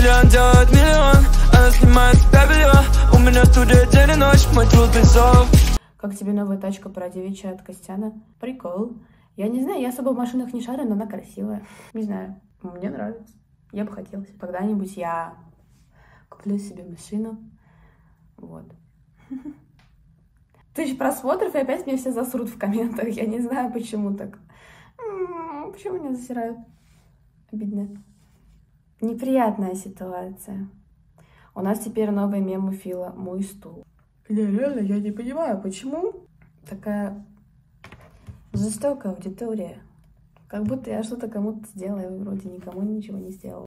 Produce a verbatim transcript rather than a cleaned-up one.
Миллион делает миллион, она снимает с себя белье. У меня студия день и ночь, мой труд без зов. Как тебе новая тачка Парадеевича от Костяна? Прикол. Я не знаю, я особо в машинах не шарю, но она красивая. Не знаю, мне нравится. Я бы хотела. Когда-нибудь я куплю себе машину. Вот. Тысяч просмотров, и опять меня все засрут в комментах. Я не знаю, почему так. Почему меня засирают? Обидно. Неприятная ситуация. У нас теперь новый мем у Фила. Мой стул. Я реально, я не понимаю, почему такая жестокая аудитория. Как будто я что-то кому-то сделала, и вроде никому ничего не сделала.